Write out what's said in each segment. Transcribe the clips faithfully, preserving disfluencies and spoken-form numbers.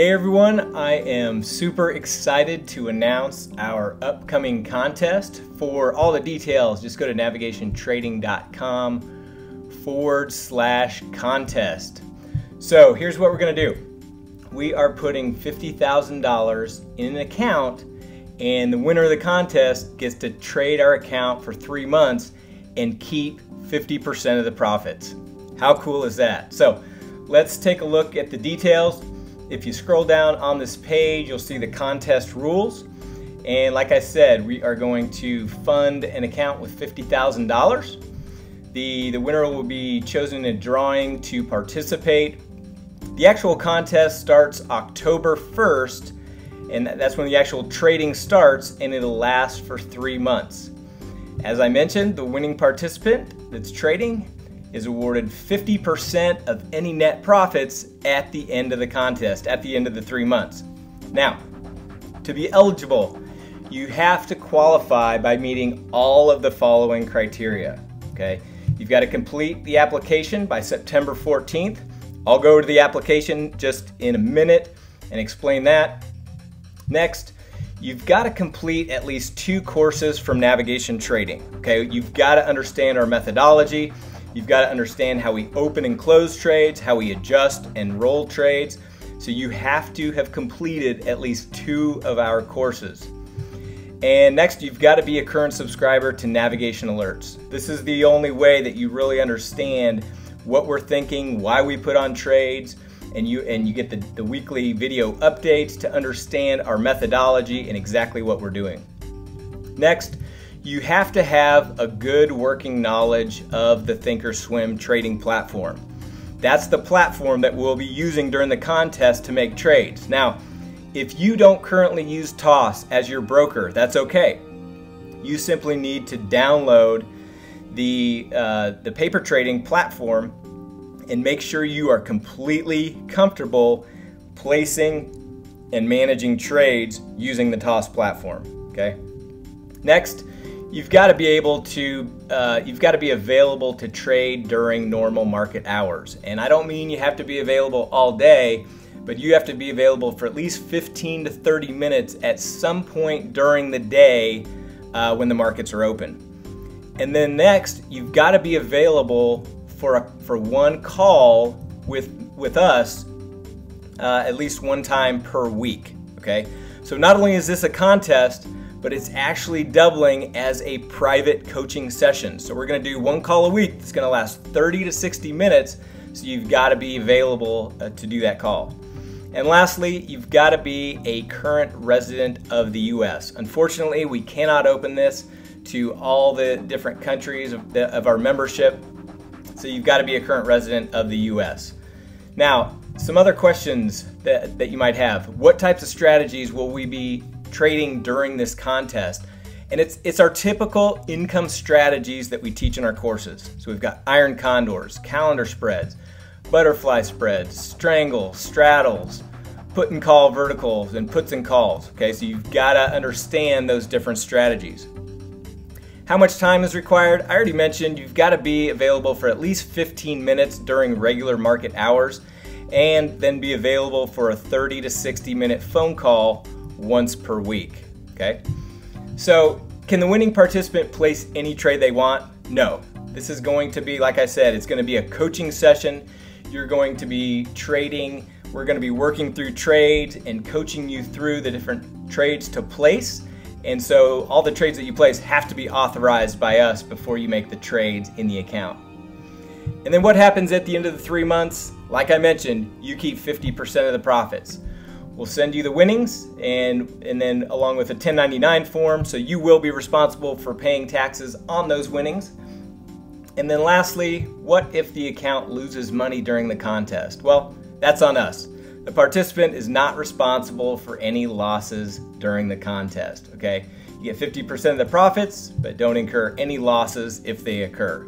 Hey everyone, I am super excited to announce our upcoming contest. For all the details, just go to navigationtrading.com forward slash contest. So here's what we're going to do. We are putting fifty thousand dollars in an account, and the winner of the contest gets to trade our account for three months and keep fifty percent of the profits. How cool is that? So let's take a look at the details. If you scroll down on this page, you'll see the contest rules. And like I said, we are going to fund an account with fifty thousand dollars. The, the winner will be chosen in a drawing to participate. The actual contest starts October first, and that's when the actual trading starts, and it'll last for three months. As I mentioned, the winning participant that's trading is awarded fifty percent of any net profits at the end of the contest, at the end of the three months. Now, to be eligible, you have to qualify by meeting all of the following criteria, okay? You've got to complete the application by September fourteenth. I'll go to the application just in a minute and explain that. Next, you've got to complete at least two courses from Navigation Trading, okay? You've got to understand our methodology. You've got to understand how we open and close trades, how we adjust and roll trades. So you have to have completed at least two of our courses. And next, you've got to be a current subscriber to Navigation Alerts. This is the only way that you really understand what we're thinking, why we put on trades, and you, and you get the, the weekly video updates to understand our methodology and exactly what we're doing. Next, you have to have a good working knowledge of the ThinkOrSwim trading platform. That's the platform that we'll be using during the contest to make trades. Now, if you don't currently use T O S as your broker, that's okay. You simply need to download the, uh, the paper trading platform and make sure you are completely comfortable placing and managing trades using the T O S platform, okay? Next, you've got to be able to, uh, you've got to be available to trade during normal market hours. And I don't mean you have to be available all day, but you have to be available for at least fifteen to thirty minutes at some point during the day uh, when the markets are open. And then next, you've got to be available for, a, for one call with, with us uh, at least one time per week, okay? So not only is this a contest, but it's actually doubling as a private coaching session. So we're gonna do one call a week that's gonna last thirty to sixty minutes, so you've gotta be available uh, to do that call. And lastly, you've gotta be a current resident of the U S. Unfortunately, we cannot open this to all the different countries of, the, of our membership, so you've gotta be a current resident of the U S. Now, some other questions that, that you might have. What types of strategies will we be trading during this contest? And it's it's our typical income strategies that we teach in our courses. So we've got iron condors, calendar spreads, butterfly spreads, strangle, straddles, put and call verticals, and puts and calls. Okay, so you've got to understand those different strategies. How much time is required? I already mentioned you've got to be available for at least fifteen minutes during regular market hours, and then be available for a thirty to sixty minute phone call once per week, okay? So can the winning participant place any trade they want? No. This is going to be, like I said, it's going to be a coaching session. You're going to be trading. We're going to be working through trades and coaching you through the different trades to place. And so all the trades that you place have to be authorized by us before you make the trades in the account. And then what happens at the end of the three months? Like I mentioned, you keep fifty percent of the profits. We'll send you the winnings and, and then along with a ten ninety-nine form, so you will be responsible for paying taxes on those winnings. And then lastly, what if the account loses money during the contest? Well, that's on us. The participant is not responsible for any losses during the contest, okay? You get fifty percent of the profits, but don't incur any losses if they occur.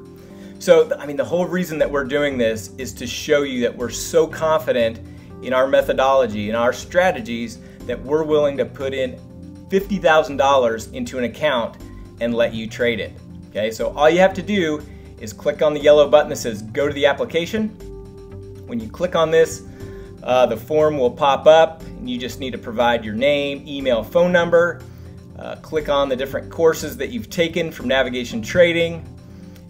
So, I mean, the whole reason that we're doing this is to show you that we're so confident in our methodology, in our strategies, that we're willing to put in fifty thousand dollars into an account and let you trade it, okay? So all you have to do is click on the yellow button that says go to the application. When you click on this, Uh, the form will pop up and you just need to provide your name, email, phone number. Uh, click on the different courses that you've taken from Navigation Trading,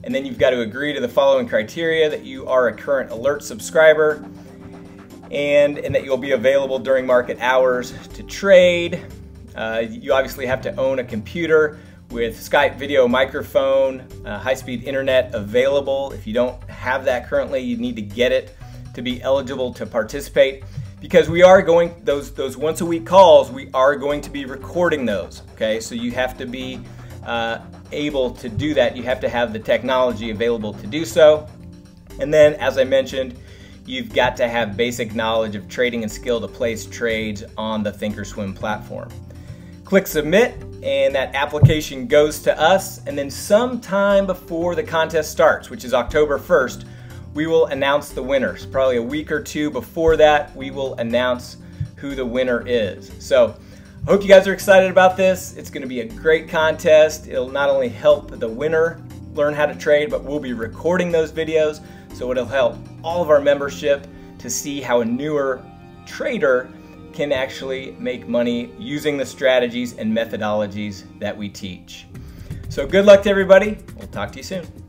and then you've got to agree to the following criteria: that you are a current alert subscriber, and, and that you'll be available during market hours to trade. Uh, you obviously have to own a computer with Skype video, microphone, uh, high-speed internet available. If you don't have that currently, you need to get it to be eligible to participate, because we are going, those, those once a week calls, we are going to be recording those, okay? So you have to be uh, able to do that. You have to have the technology available to do so. And then, as I mentioned, you've got to have basic knowledge of trading and skill to place trades on the ThinkOrSwim platform. Click submit, and that application goes to us, and then sometime before the contest starts, which is October first, we will announce the winners. Probably a week or two before that, we will announce who the winner is. So I hope you guys are excited about this. It's going to be a great contest. It'll not only help the winner learn how to trade, but we'll be recording those videos, so it'll help all of our membership to see how a newer trader can actually make money using the strategies and methodologies that we teach. So good luck to everybody. We'll talk to you soon.